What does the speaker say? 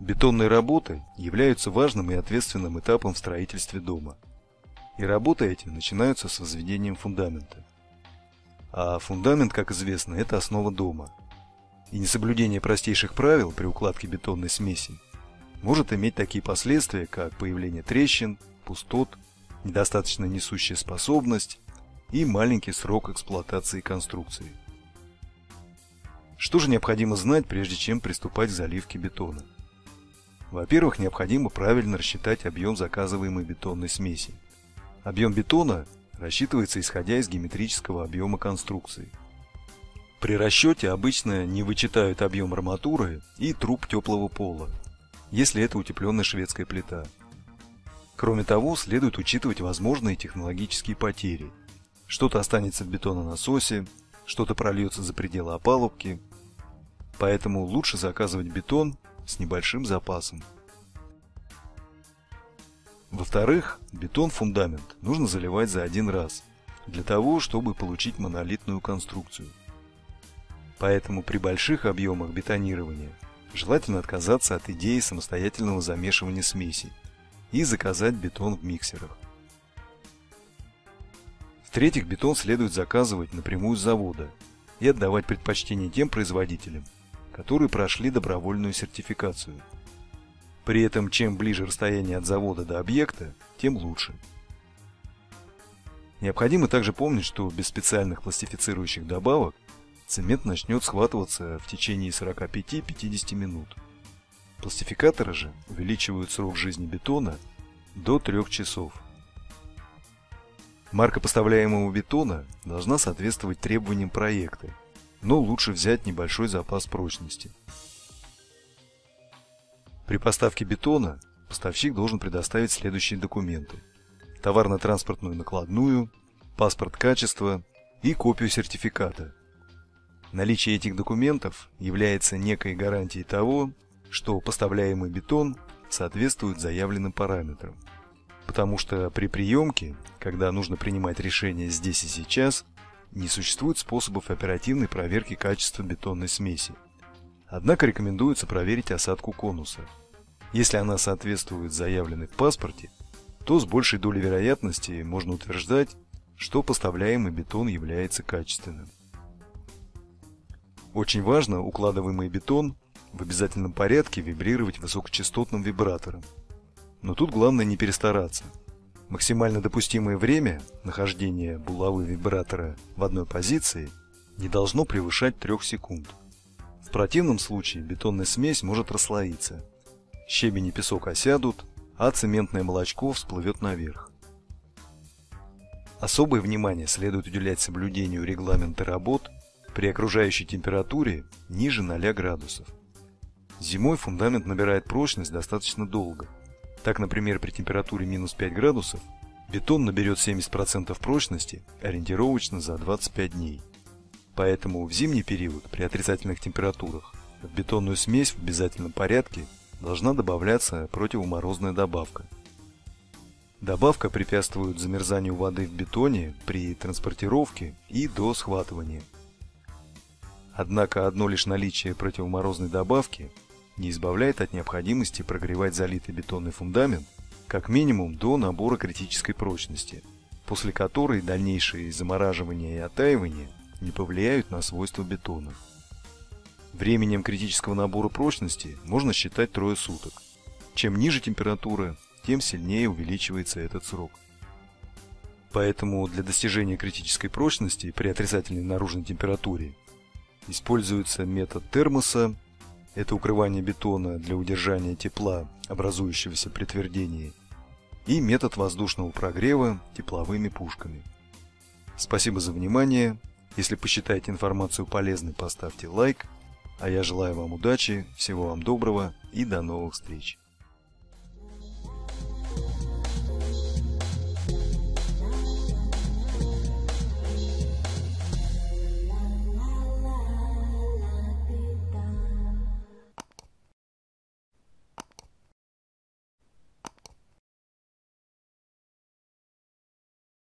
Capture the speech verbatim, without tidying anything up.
Бетонные работы являются важным и ответственным этапом в строительстве дома. И работы эти начинаются с возведением фундамента. А фундамент, как известно, это основа дома. И несоблюдение простейших правил при укладке бетонной смеси может иметь такие последствия, как появление трещин, пустот, недостаточно несущая способность и маленький срок эксплуатации конструкции. Что же необходимо знать, прежде чем приступать к заливке бетона? Во-первых, необходимо правильно рассчитать объем заказываемой бетонной смеси. Объем бетона рассчитывается исходя из геометрического объема конструкции. При расчете обычно не вычитают объем арматуры и труб теплого пола, если это утепленная шведская плита. Кроме того, следует учитывать возможные технологические потери. Что-то останется в бетононасосе, что-то прольется за пределы опалубки. Поэтому лучше заказывать бетон с небольшим запасом. Во-вторых, бетон-фундамент нужно заливать за один раз, для того, чтобы получить монолитную конструкцию. Поэтому при больших объемах бетонирования желательно отказаться от идеи самостоятельного замешивания смеси и заказать бетон в миксерах. В-третьих, бетон следует заказывать напрямую с завода и отдавать предпочтение тем производителям, которые прошли добровольную сертификацию. При этом, чем ближе расстояние от завода до объекта, тем лучше. Необходимо также помнить, что без специальных пластифицирующих добавок цемент начнет схватываться в течение сорока пяти — пятидесяти минут. Пластификаторы же увеличивают срок жизни бетона до трёх часов. Марка поставляемого бетона должна соответствовать требованиям проекта, но лучше взять небольшой запас прочности. При поставке бетона поставщик должен предоставить следующие документы: товарно-транспортную накладную, паспорт качества и копию сертификата. Наличие этих документов является некой гарантией того, что поставляемый бетон соответствует заявленным параметрам. Потому что при приемке, когда нужно принимать решение здесь и сейчас, не существует способов оперативной проверки качества бетонной смеси. Однако рекомендуется проверить осадку конуса. Если она соответствует заявленной в паспорте, то с большей долей вероятности можно утверждать, что поставляемый бетон является качественным. Очень важно укладываемый бетон в обязательном порядке вибрировать высокочастотным вибратором. Но тут главное не перестараться. Максимально допустимое время нахождения булавы вибратора в одной позиции не должно превышать трёх секунд. В противном случае бетонная смесь может расслоиться. Щебень и песок осядут, а цементное молочко всплывет наверх. Особое внимание следует уделять соблюдению регламента работ при окружающей температуре ниже ноля градусов. Зимой фундамент набирает прочность достаточно долго. Так, например, при температуре минус пяти градусов бетон наберет семьдесят процентов прочности ориентировочно за двадцать пять дней. Поэтому в зимний период при отрицательных температурах в бетонную смесь в обязательном порядке должна добавляться противоморозная добавка. Добавка препятствует замерзанию воды в бетоне при транспортировке и до схватывания. Однако одно лишь наличие противоморозной добавки не избавляет от необходимости прогревать залитый бетонный фундамент как минимум до набора критической прочности, после которой дальнейшие замораживания и оттаивания не повлияют на свойства бетона. Временем критического набора прочности можно считать трое суток. Чем ниже температура, тем сильнее увеличивается этот срок. Поэтому для достижения критической прочности при отрицательной наружной температуре используется метод термоса. Это укрывание бетона для удержания тепла, образующегося при твердении, и метод воздушного прогрева тепловыми пушками. Спасибо за внимание. Если посчитаете информацию полезной, поставьте лайк. А я желаю вам удачи, всего вам доброго и до новых встреч.